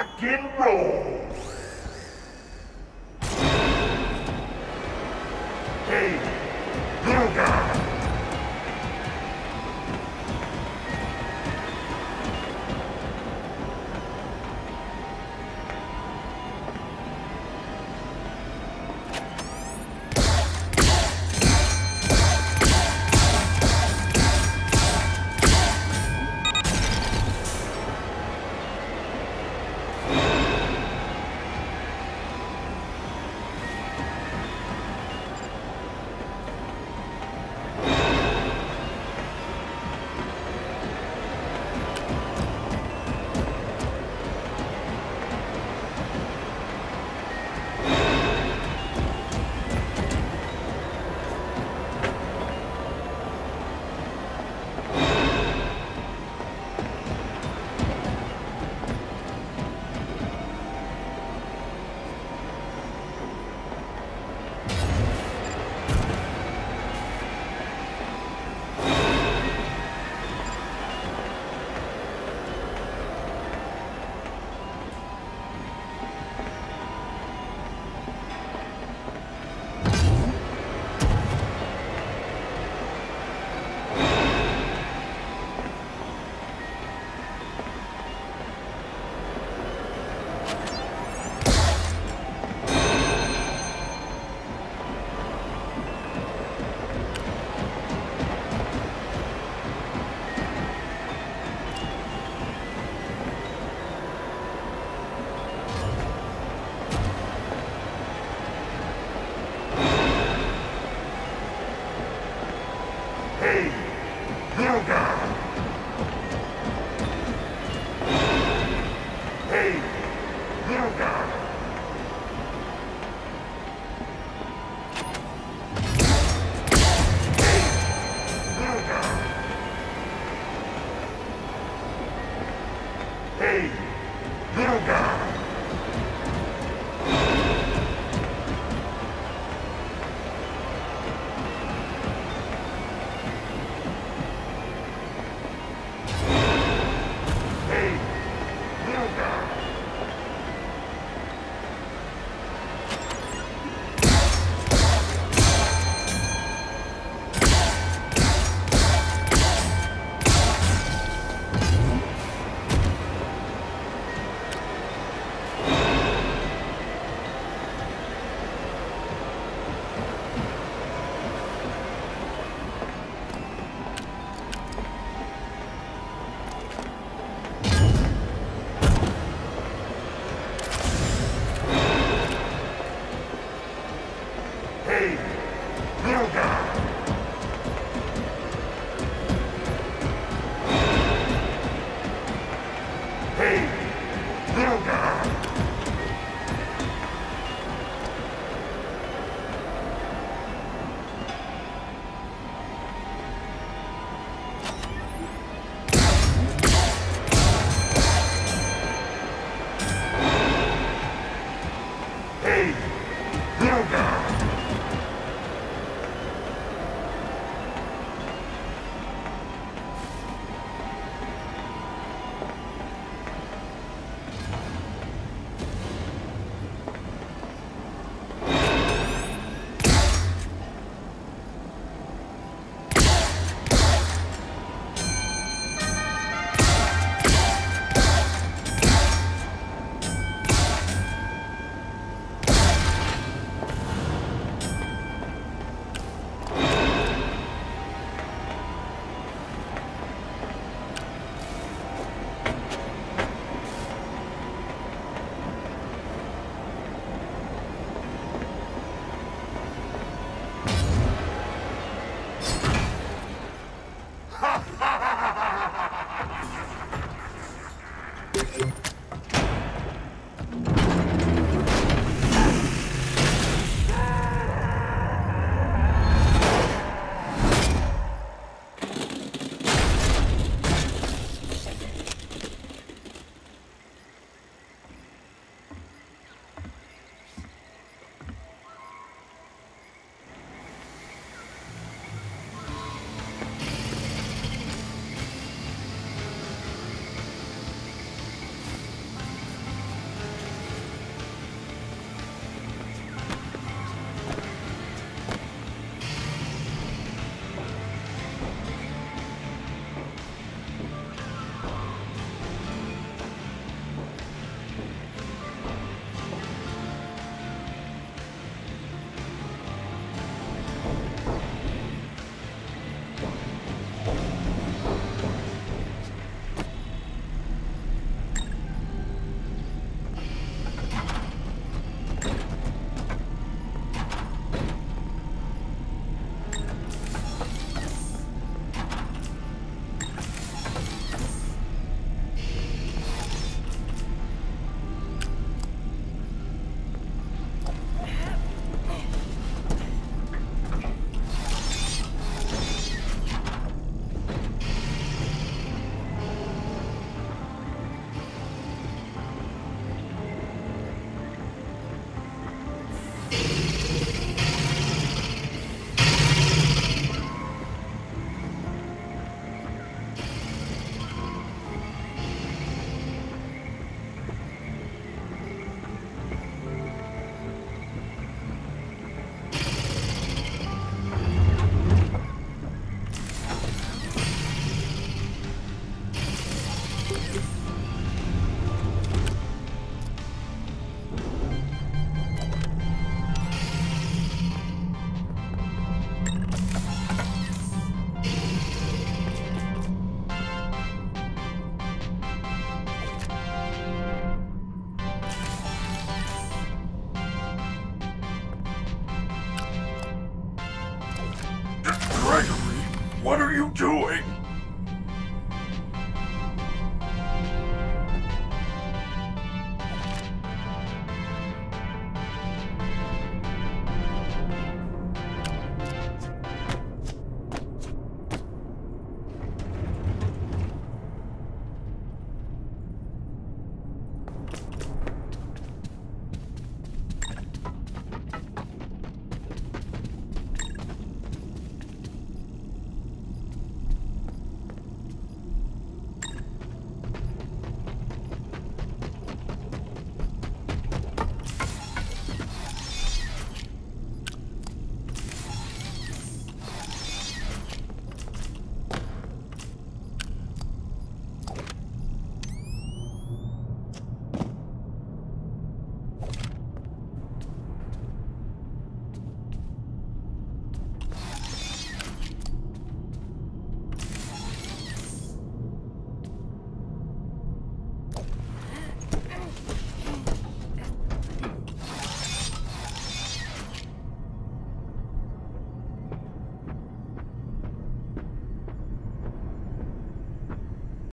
rock and roll. Hey, little guy. What are you doing?